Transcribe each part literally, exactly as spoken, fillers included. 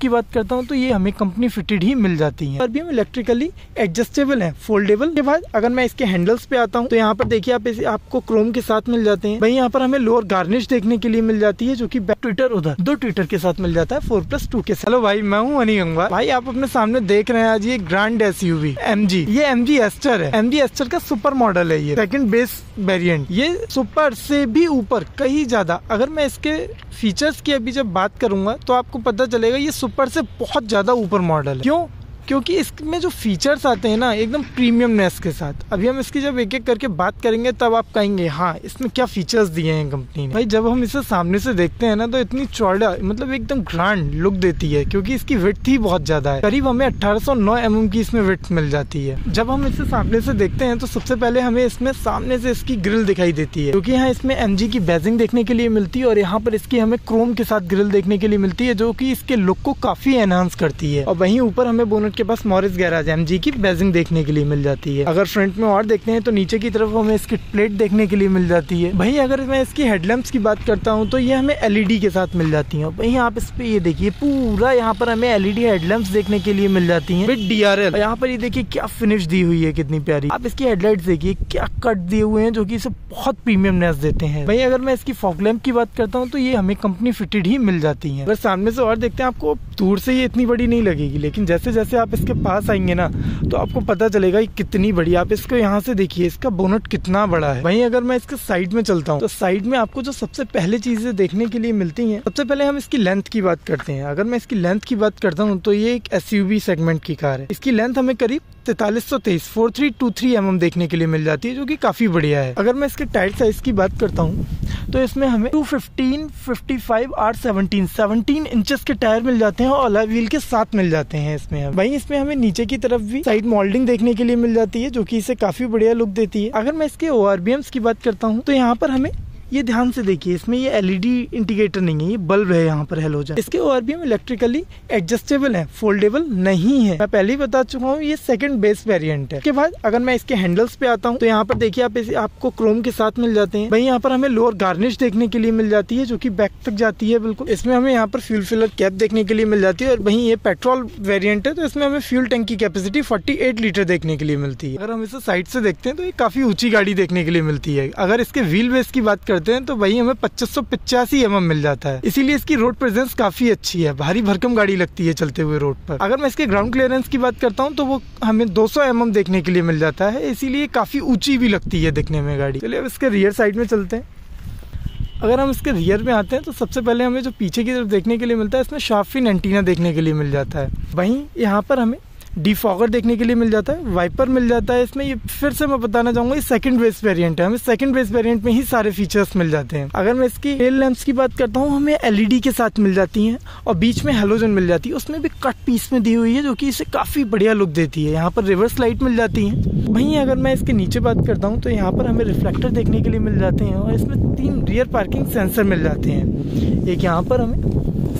की बात करता हूँ तो ये हमें कंपनी फिटेड ही मिल जाती है और भी हम इलेक्ट्रिकली एडजस्टेबल है, फोल्डेबल। के बाद अगर मैं इसके हैंडल्स पे आता हूँ तो यहाँ पर देखिए आप इसे आपको क्रोम के साथ मिल जाते हैं। वहीं यहाँ पर हमें लोअर गार्निश देखने के लिए मिल जाती है जो कि ट्विटर उधर दो ट्विटर के साथ मिल जाता है फोर प्लस टू के साथ। हेलो भाई, मैं हूँ अनी गंगवार। भाई आप अपने सामने देख रहे हैं आज ये ग्रैंड एसयूवी एमजी, ये एमजी एस्टर है। एमजी एस्टर का सुपर मॉडल है ये, सेकंड बेस वेरिएंट। ये सुपर से भी ऊपर कहीं ज्यादा, अगर मैं इसके फीचर्स की अभी जब बात करूंगा तो आपको पता चलेगा ये सुपर से बहुत ज्यादा ऊपर मॉडल है। क्यों? क्योंकि इसमें जो फीचर्स आते हैं ना एकदम प्रीमियमनेस के साथ। अभी हम इसकी जब एक एक करके बात करेंगे तब आप कहेंगे हाँ इसमें क्या फीचर्स दिए हैं कंपनी ने। भाई जब हम इसे सामने से देखते हैं ना तो इतनी चौड़ा, मतलब एकदम ग्रैंड लुक देती है क्योंकि इसकी विड्थ ही बहुत ज्यादा है। करीब हमें अठारह सौ नौ एम एम की इसमें विड्थ मिल जाती है। जब हम इसे सामने से देखते हैं तो सबसे पहले हमें इसमें सामने से इसकी ग्रिल दिखाई देती है क्योंकि यहाँ इसमें एम जी की बैजिंग देखने के लिए मिलती है और यहाँ पर इसकी हमें क्रोम के साथ ग्रिल देखने के लिए मिलती है जो की इसके लुक को काफी एनहांस करती है। और वहीं ऊपर हमें बोनट के पास मॉरिस गैराज एमजी की बैजिंग देखने के लिए मिल जाती है। अगर फ्रंट में और देखते हैं तो नीचे की तरफ हमें इसकी प्लेट देखने के लिए मिल जाती है। वहीं अगर मैं इसकी हेडलैम्प्स की बात करता हूं तो ये हमें एलईडी के साथ मिल जाती है। वहीं आप इस पे ये देखिए पूरा यहाँ पर हमें एलईडी हेडलैम्प्स देखने के लिए मिल जाती है विद डीआरएल। यहाँ पर ये देखिए क्या फिनिश दी हुई है, कितनी प्यारी। आप इसकी हेडलाइट देखिए क्या कट दिए हुए हैं जो की इसे बहुत प्रीमियमनेस देते हैं। वहीं अगर मैं इसकी फॉग लैंप की बात करता हूँ तो ये हमें कंपनी फिटेड ही मिल जाती है। अगर सामने से और देखते हैं आपको दूर से ये इतनी बड़ी नहीं लगेगी लेकिन जैसे जैसे आप इसके पास आएंगे ना तो आपको पता चलेगा ये कितनी बड़ी। आप इसको यहाँ से देखिए, इसका बोनट कितना बड़ा है। वहीं अगर मैं इसके साइड में चलता हूँ तो साइड में आपको जो सबसे पहले चीजें देखने के लिए मिलती हैं, सबसे पहले हम इसकी लेंथ की बात करते हैं। अगर मैं इसकी लेंथ की बात करता हूँ तो ये एक एसयूवी सेगमेंट की कार है। इसकी लेंथ हमें करीब तैतालीस सौ तेईस four three two three M M देखने के लिए मिल जाती है जो की काफी बढ़िया है। अगर मैं इसके टायर साइज की बात करता हूँ तो इसमें हमें two fifteen fifty five R seventeen seventeen inches के टायर मिल जाते हैं और अलॉय व्हील के साथ मिल जाते हैं। इसमें वहीं इसमें हमें नीचे की तरफ भी साइड मोल्डिंग देखने के लिए मिल जाती है जो कि इसे काफी बढ़िया लुक देती है। अगर मैं इसके ओआरबीएम्स की बात करता हूँ तो यहाँ पर हमें ये ध्यान से देखिए, इसमें ये एलईडी इंडिकेटर नहीं है, ये बल्ब है यहाँ पर हैलोजन। इसके ओआरबीएम इलेक्ट्रिकली एडजस्टेबल है, फोल्डेबल नहीं है। मैं पहले ही बता चुका हूँ ये सेकंड बेस वेरिएंट है। के बाद अगर मैं इसके हैंडल्स पे आता हूँ तो यहाँ पर देखिए आप इसे आपको क्रोम के साथ मिल जाते हैं। वहीं यहाँ पर हमें लोअर गार्निश देखने के लिए मिल जाती है जो की बैक तक जाती है बिल्कुल। इसमें हमें यहाँ पर फ्यूल फिलर कैप देखने के लिए मिल जाती है और वहीं ये पेट्रोल वेरियंट है तो इसमें हमें फ्यूल टैंक की कैपेसिटी फोर्टी एट लीटर देखने के लिए मिलती है। अगर हम इसे साइड से देखते हैं तो ये काफी ऊंची गाड़ी देखने के लिए मिलती है। अगर इसके व्हील बेस की बात करते हैं तो वही हमें पच्चीस सौ पचासी एम एम मिल जाता है, इसीलिए इसकी रोड प्रेजेंस काफी अच्छी है, भारी भरकम गाड़ी लगती है चलते हुए रोड पर। अगर मैं इसके ग्राउंड क्लियरेंस की बात करता हूँ तो वो हमें दो सौ एमएम देखने के लिए मिल जाता है, इसीलिए काफी ऊंची भी लगती है दिखने में गाड़ी। चलिए अब इसके रियर साइड में चलते हैं। अगर हम इसके रियर में आते हैं तो सबसे पहले हमें जो पीछे की तरफ देखने के लिए मिलता है इसमें शार्प फिन एंटीना देखने के लिए मिल जाता है। वहीं यहाँ पर हमें डिफॉगर देखने के लिए मिल जाता है, वाइपर मिल जाता है। इसमें ये फिर से मैं बताना चाहूंगा ये सेकंड बेस वेरिएंट है, हमें सेकंड बेस वेरिएंट में ही सारे फीचर्स मिल जाते हैं। अगर मैं इसकी टेल लैंप्स की बात करता हूँ हमें एलईडी के साथ मिल जाती हैं और बीच में हेलोजन मिल जाती है, उसमें भी कट पीस में दी हुई है जो कि इसे काफी बढ़िया लुक देती है। यहाँ पर रिवर्स लाइट मिल जाती है। वहीं अगर मैं इसके नीचे बात करता हूँ तो यहाँ पर हमें रिफ्लेक्टर देखने के लिए मिल जाते हैं और इसमें तीन रियर पार्किंग सेंसर मिल जाते हैं, एक यहाँ पर हमें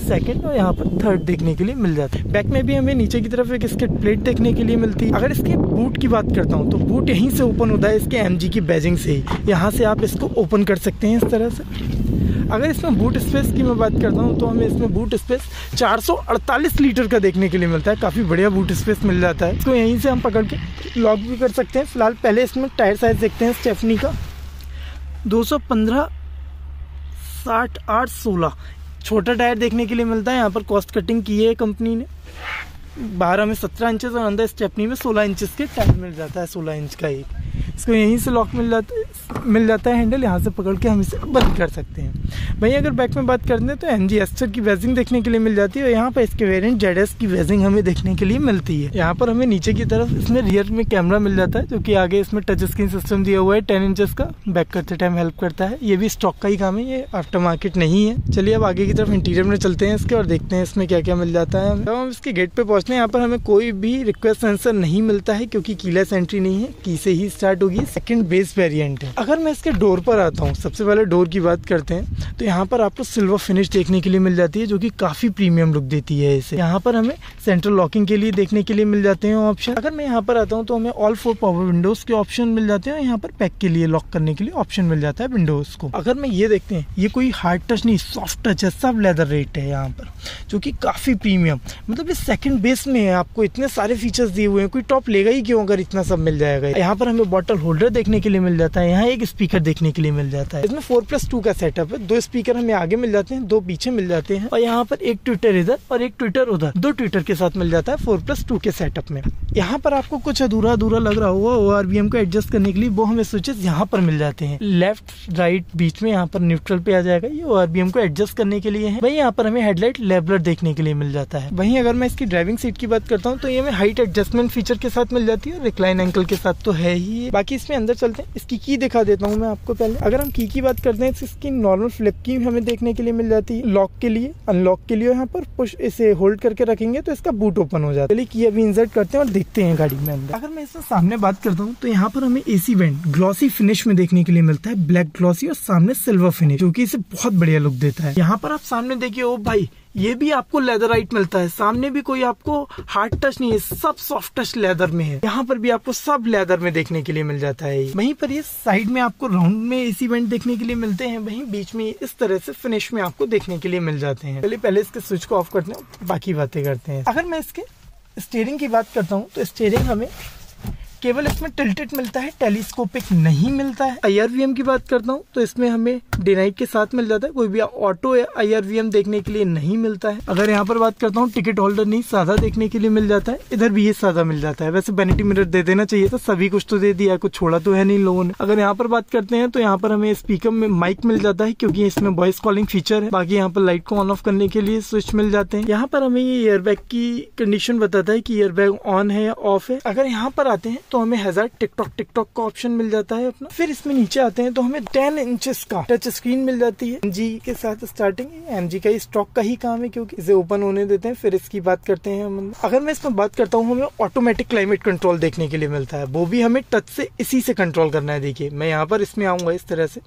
सेकेंड और यहाँ पर थर्ड देखने के लिए मिल जाता है। बैक में भी हमें नीचे की तरफ एक इसके प्लेट देखने के लिए मिलती है। अगर इसके बूट की बात करता हूँ तो बूट यहीं से ओपन होता है इसके एमजी की बैजिंग से ही, यहाँ से आप इसको ओपन कर सकते हैं इस तरह से। अगर इसमें बूट स्पेस की मैं बात करता हूँ तो हमें इसमें बूट स्पेस चार सौ अड़तालीस लीटर का देखने के लिए मिलता है, काफ़ी बढ़िया बूट स्पेस मिल जाता है। इसको यहीं से हम पकड़ के लॉक भी कर सकते हैं। फिलहाल पहले इसमें टायर साइज देखते हैं स्टेफनी का दो सौ पंद्रह साठ आठ सोलह छोटा टायर देखने के लिए मिलता है। यहाँ पर कॉस्ट कटिंग की है कंपनी ने, बाहर हमें सत्रह इंचेस और अंदर स्टेपनी में सोलह इंचेस के टायर मिल जाता है, सोलह इंच का एक। इसको यहीं से लॉक मिल जाता है, मिल जाता है हैंडल, यहाँ से पकड़ के हम इसे बंद कर सकते हैं। वहीं अगर बैक में बात करते हैं तो एमजी एस्टर की वेजिंग देखने के लिए मिल जाती है और यहाँ पर इसके वेरिएंट जेडएस की वेजिंग हमें देखने के लिए मिलती है। यहाँ पर हमें नीचे की तरफ इसमें रियर में कैमरा मिल जाता है जो कि आगे इसमें टच स्क्रीन सिस्टम दिया हुआ है टेन इंचेस का, बैक करते टाइम हेल्प करता है। ये भी स्टॉक का ही काम है, ये आफ्टर मार्केट नहीं है। चलिए अब आगे की तरफ इंटीरियर में चलते हैं इसके और देखते हैं इसमें क्या क्या मिल जाता है। जब हम इसके गेट पर पहुँचते हैं यहाँ पर हमें कोई भी रिक्वेस्ट सेंसर नहीं मिलता है क्योंकि कीलेस एंट्री नहीं है, की से ही स्टार्ट होगी सेकंड बेस वेरिएंट है। अगर मैं इसके डोर पर आता हूँ, सबसे पहले डोर की बात करते हैं तो यहाँ पर आपको सिल्वर फिनिश देखने के लिए मिल जाती है जो कि काफी प्रीमियम लुक देती है इसे। यहाँ पर हमें सेंट्रल लॉकिंग के लिए देखने के लिए मिल जाते हैं ऑप्शन। अगर मैं यहाँ पर आता हूँ तो हमें ऑल फोर पावर विंडोज के ऑप्शन मिल जाते हैं। यहाँ पर पैक के लिए लॉक करने के लिए ऑप्शन मिल जाता है विंडोज को। अगर मैं ये देखते हैं, ये कोई हार्ड टच नहीं, सॉफ्ट टच है, सब लेदर रेट है यहाँ पर जो कि काफी प्रीमियम, मतलब ये सेकंड बेस में है। आपको इतने सारे फीचर्स दिए हुए हैं, कोई टॉप लेगा ही क्यों अगर इतना सब मिल जाएगा। यहाँ पर हमें बॉटल होल्डर देखने के लिए मिल जाता है, यहाँ एक स्पीकर देखने के लिए मिल जाता है। इसमें फोर प्लस टू का सेटअप है, दो स्पीकर हमें आगे मिल जाते हैं, दो पीछे मिल जाते हैं और यहाँ पर एक ट्विटर इधर और एक ट्विटर उधर, दो ट्विटर के साथ मिल जाता है फोर प्लस टू के सेटअप में। यहाँ पर आपको कुछ अधूरा अधूरा लग रहा होगा ओ आर बी एम को एडजस्ट करने के लिए, वो हमें स्विचेस यहाँ पर मिल जाते हैं। लेफ्ट राइट बीच में यहाँ पर न्यूट्रल पे आ जाएगा, ये ओ आर बी एम को एडजस्ट करने के लिए है। वहीं यहाँ पर हमें हेडलाइट लेबलर देखने के लिए मिल जाता है। वहीं अगर मैं इसकी ड्राइविंग सीट की बात करता हूँ तो ये हमें हाइट एडजस्टमेंट फीचर के साथ मिल जाती है, रिक्लाइन एंकल के साथ तो है ही। बाकी इसमें अंदर चलते हैं, इसकी की दिखा देता हूँ मैं आपको। पहले अगर हम की की बात करते हैं तो इसकी नॉर्मल फ्लिप की हमें देखने के लिए मिल जाती है। लॉक के लिए, अनलॉक के लिए यहाँ पर पुश इसे होल्ड करके रखेंगे तो इसका बूट ओपन हो जाता है। की अभी इंसर्ट करते हैं और देखते हैं गाड़ी में अंदर। अगर मैं इसमें सामने बात करता हूँ तो यहाँ पर हमें एसी वेंट ग्लॉसी फिनिश में देखने के लिए मिलता है, ब्लैक ग्लॉसी और सामने सिल्वर फिनिश जो कि इसे बहुत बढ़िया लुक देता है। यहाँ पर आप सामने देखिए, ओ भाई ये भी आपको लेदराइट मिलता है, सामने भी कोई आपको हार्ड टच नहीं है, सब सॉफ्ट टच लेदर में है। यहाँ पर भी आपको सब लेदर में देखने के लिए मिल जाता है। वहीं पर ये साइड में आपको राउंड में एसी वेंट देखने के लिए मिलते हैं, वहीं बीच में इस तरह से फिनिश में आपको देखने के लिए मिल जाते हैं। पहले पहले इसके स्विच को ऑफ करते हैं, बाकी बातें करते हैं। अगर मैं इसके स्टीयरिंग की बात करता हूँ तो स्टीयरिंग हमें केवल इसमें टिल्टेड मिलता है, टेलीस्कोपिक नहीं मिलता है। आई आर वी एम की बात करता हूँ तो इसमें हमें डिनाइट के साथ मिल जाता है, कोई भी ऑटो या आई आर वी एम देखने के लिए नहीं मिलता है। अगर यहाँ पर बात करता हूँ टिकट होल्डर नहीं, सादा देखने के लिए मिल जाता है, इधर भी ये सादा मिल जाता है। वैसे वैनिटी मिरर दे देना चाहिए था, सभी कुछ तो दे दिया, कुछ छोड़ा तो है नहीं लोगों ने। अगर यहाँ पर बात करते हैं तो यहाँ पर हमें स्पीकर में माइक मिल जाता है क्योंकि इसमें वॉइस कॉलिंग फीचर है। बाकी यहाँ पर लाइट को ऑन ऑफ करने के लिए स्विच मिल जाते हैं। यहाँ पर हमें ये एयरबैग की कंडीशन बताता है कि एयरबैग ऑन है या ऑफ है। अगर यहाँ पर आते हैं तो हमें हज़ार टिकटॉक टिकटॉक का ऑप्शन मिल जाता है अपना। फिर इसमें नीचे आते हैं तो हमें टेन इंचेस का टच स्क्रीन मिल जाती है। एमजी के साथ स्टार्टिंग, एमजी का ही स्टॉक का ही काम है क्योंकि इसे ओपन होने देते हैं। फिर इसकी बात करते हैं हम। अगर मैं इसमें बात करता हूँ, हमें ऑटोमेटिक क्लाइमेट कंट्रोल देखने के लिए मिलता है, वो भी हमें टच से इसी से कंट्रोल करना है। देखिए मैं यहाँ पर इसमें आऊँगा इस तरह से,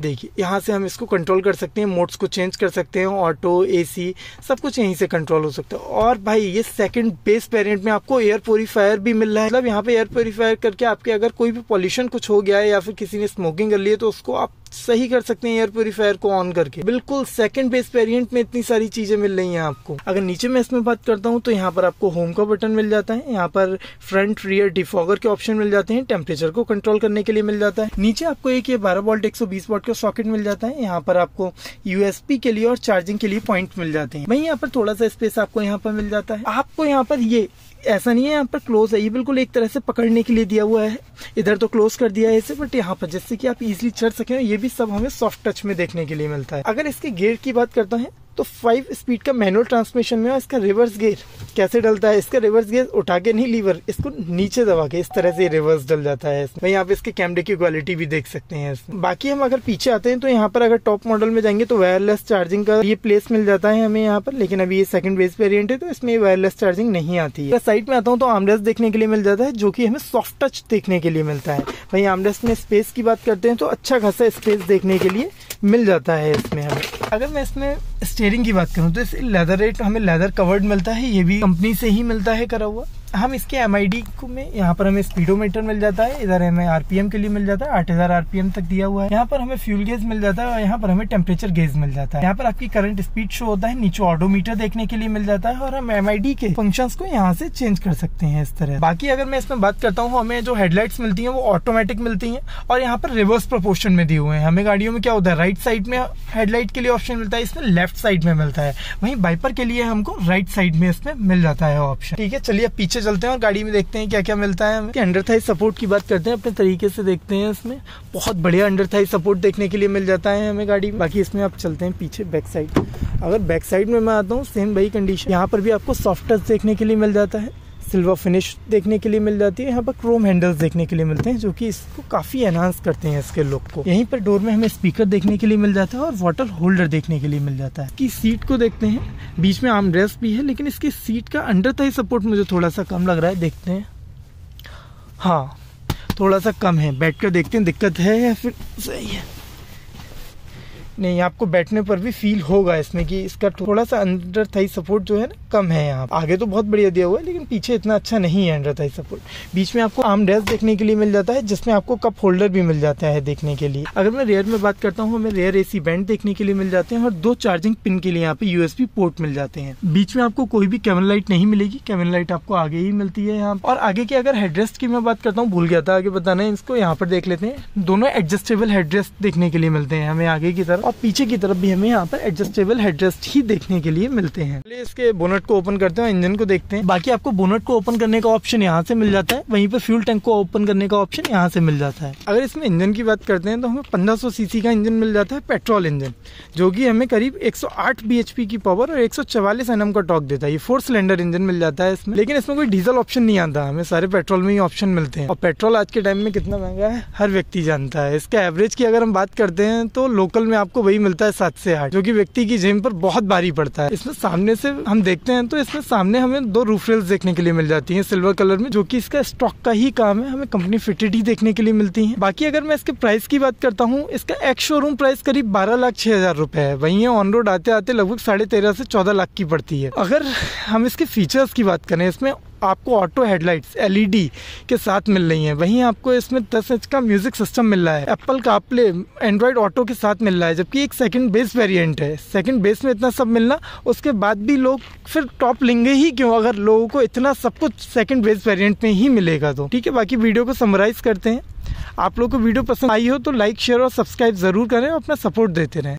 देखिए यहाँ से हम इसको कंट्रोल कर सकते हैं, मोड्स को चेंज कर सकते हैं, ऑटो एसी सब कुछ यहीं से कंट्रोल हो सकता है। और भाई ये सेकंड बेस वेरिएंट में आपको एयर प्योरीफायर भी मिल रहा है, मतलब यहाँ पे एयर प्योरीफायर करके आपके अगर कोई भी पॉल्यूशन कुछ हो गया है या फिर किसी ने स्मोकिंग कर ली है तो उसको आप सही कर सकते हैं एयर प्योरीफायर को ऑन करके। बिल्कुल सेकंड बेस वेरिएंट में इतनी सारी चीजें मिल रही हैं आपको। अगर नीचे मैं इसमें बात करता हूँ तो यहाँ पर आपको होम का बटन मिल जाता है, यहाँ पर फ्रंट रियर डिफॉगर के ऑप्शन मिल जाते हैं, टेम्परेचर को कंट्रोल करने के लिए मिल जाता है। नीचे आपको एक ये बारह वोल्ट एक सौ बीस वोल्ट का सॉकेट मिल जाता है, यहाँ पर आपको यू एस बी के लिए और चार्जिंग के लिए पॉइंट मिल जाते हैं। वहीं यहाँ पर थोड़ा सा स्पेस आपको यहाँ पर मिल जाता है। आपको यहाँ पर ये ऐसा नहीं है यहाँ पर क्लोज है, ये बिल्कुल एक तरह से पकड़ने के लिए दिया हुआ है, इधर तो क्लोज कर दिया है इसे, बट यहाँ पर जिससे कि आप इजीली चढ़ सकें। ये भी सब हमें सॉफ्ट टच में देखने के लिए मिलता है। अगर इसके गियर की बात करता है तो फाइव स्पीड का मैनुअल ट्रांसमिशन में, और इसका रिवर्स गियर कैसे डलता है, इसका रिवर्स गियर उठा के नहीं, लीवर इसको नीचे दबा के इस तरह से रिवर्स डल जाता है। वहीं आप इसके कैमरे की क्वालिटी भी देख सकते हैं। बाकी हम अगर पीछे आते हैं तो यहाँ पर अगर टॉप मॉडल में जाएंगे तो वायरलेस चार्जिंग का ये प्लेस मिल जाता है हमें यहाँ पर, लेकिन अभी ये सेकंड बेस वेरिएंट है तो इसमें वायरलेस चार्जिंग नहीं आती है। साइड में आता हूँ तो आर्मरेस्ट देखने के लिए मिल जाता है जो की हमें सॉफ्ट टच देखने के लिए मिलता है। वही आर्मरेस्ट में स्पेस की बात करते हैं तो अच्छा खासा स्पेस देखने के लिए मिल जाता है इसमें हमें। अगर मैं इसमें स्टीयरिंग की बात करूं तो इस लेदर रेट हमें लेदर कवर्ड मिलता है, ये भी कंपनी से ही मिलता है करा हुआ। हम इसके एम आई डी में यहाँ पर हमें स्पीडोमीटर मिल जाता है, इधर हमें आरपीएम के लिए मिल जाता है, आठ हज़ार आरपीएम तक दिया हुआ है। यहाँ पर हमें फ्यूल गेज मिल जाता है और यहाँ पर हमें टेम्परेचर गेज मिल जाता है। यहाँ पर आपकी करंट स्पीड शो होता है, नीचे ऑडोमीटर देखने के लिए मिल जाता है और हम एम आई डी के फंक्शंस को यहाँ से चेंज कर सकते हैं इस तरह। बाकी अगर मैं इसमें बात करता हूँ, हमें जो हेडलाइट्स मिलती है वो ऑटोमेटिक मिलती है और यहाँ पर रिवर्स प्रोपोर्शन में दिए हुए हैं। हमें गाड़ियों में क्या होता है, राइट साइड में हेडलाइट के लिए ऑप्शन मिलता है, इसमें लेफ्ट साइड में मिलता है। वहीं वाइपर के लिए हमको राइट साइड में इसमें मिल जाता है ऑप्शन। ठीक है, चलिए पीछे चलते हैं और गाड़ी में देखते हैं क्या क्या मिलता है हमें। अंडर थाई सपोर्ट की बात करते हैं, अपने तरीके से देखते हैं इसमें, बहुत बढ़िया अंडर थाई सपोर्ट देखने के लिए मिल जाता है हमें गाड़ी में। बाकी इसमें आप चलते हैं पीछे बैक साइड। अगर बैक साइड में मैं आता हूँ सेम वही कंडीशन, यहाँ पर भी आपको सॉफ्ट टच देखने के लिए मिल जाता है, सिल्वर फिनिश देखने के लिए मिल जाती है, यहाँ पर क्रोम हैंडल्स देखने के लिए मिलते हैं जो कि इसको काफी एनहांस करते हैं इसके लुक को। यहीं पर डोर में हमें स्पीकर देखने के लिए मिल जाता है और वाटर होल्डर देखने के लिए मिल जाता है। इसकी सीट को देखते हैं, बीच में आर्मरेस्ट भी है लेकिन इसकी सीट का अंडर थाई सपोर्ट मुझे थोड़ा सा कम लग रहा है, देखते हैं। हाँ थोड़ा सा कम है। बैठ कर देखते हैं दिक्कत है या फिर सही है। नहीं, आपको बैठने पर भी फील होगा इसमें कि इसका थोड़ा सा अंडर थाई सपोर्ट जो है ना कम है। यहाँ आगे तो बहुत बढ़िया दिया हुआ है लेकिन पीछे इतना अच्छा नहीं है अंडर थाई सपोर्ट। बीच में आपको आर्म रेस्ट देखने के लिए मिल जाता है जिसमें आपको कप होल्डर भी मिल जाता है देखने के लिए। अगर मैं रेयर में बात करता हूँ, हमें रेयर एसी बैंड देखने के लिए मिल जाते हैं और दो चार्जिंग पिन के लिए यहाँ पे यूएसबी पोर्ट मिल जाते हैं। बीच में आपको कोई भी केबिन लाइट नहीं मिलेगी, केबिन लाइट आपको आगे ही मिलती है यहाँ। और आगे की अगर हेडरेस्ट की मैं बात करता हूँ, भूल गया था आगे बताना है, इसको यहाँ पर देख लेते हैं। दोनों एडजस्टेबल हेडरेस्ट देखने के लिए मिलते हैं हमें आगे की तरफ और पीछे की तरफ भी हमें यहाँ पर एडजस्टेबल हेडरेस्ट ही देखने के लिए मिलते हैं। पहले इसके बोनट को ओपन करते हैं, इंजन को देखते हैं। बाकी आपको बोनट को ओपन करने का ऑप्शन यहाँ से मिल जाता है, वहीं पर फ्यूल टैंक को ओपन करने का ऑप्शन यहाँ से मिल जाता है। अगर इसमें इंजन की बात करते हैं तो हमें पंद्रह सौ सीसी का इंजन मिल जाता है, पेट्रोल इंजन, जो की हमें करीब एक सौ आठ बी एच पी की पावर और एक सौ चवालीस एन एम का टॉर्क देता है। ये फोर सिलेंडर इंजन मिल जाता है इसमें, लेकिन इसमें कोई डीजल ऑप्शन नहीं आता, हमें सारे पेट्रोल में ही ऑप्शन मिलते हैं। और पेट्रोल आज के टाइम में कितना महंगा है हर व्यक्ति जानता है। इसका एवरेज की अगर हम बात करते हैं तो लोकल में आपको वही मिलता है सात से आठ, जो कि व्यक्ति की जेब पर बहुत भारी पड़ता है। इसमें सामने से हम देखते हैं तो इसमें सामने हमें दो रूफ रेल्स देखने के लिए मिल जाती हैं सिल्वर कलर में, जो कि इसका स्टॉक का ही काम है, हमें कंपनी फिटेड ही देखने के लिए मिलती है। बाकी अगर मैं इसके प्राइस की बात करता हूँ, इसका एक्स शोरूम प्राइस करीब बारह लाख छह हजार रूपये है, वहीं ऑन रोड आते आते लगभग साढ़े तेरह से चौदह लाख की पड़ती है। अगर हम इसके फीचर्स की बात करें, इसमें आपको ऑटो हेडलाइट्स एलईडी के साथ मिल रही है, वहीं आपको इसमें दस इंच का म्यूजिक सिस्टम मिल रहा है, एप्पल कारप्ले एंड्रॉइड ऑटो के साथ मिल रहा है, जबकि एक सेकंड बेस वेरिएंट है। सेकंड बेस में इतना सब मिलना, उसके बाद भी लोग फिर टॉप लेंगे ही क्यों अगर लोगों को इतना सब कुछ सेकंड बेस वेरिएंट में ही मिलेगा तो। ठीक है, बाकी वीडियो को समराइज करते हैं। आप लोग को वीडियो पसंद आई हो तो लाइक शेयर और सब्सक्राइब जरूर करें और अपना सपोर्ट देते रहें।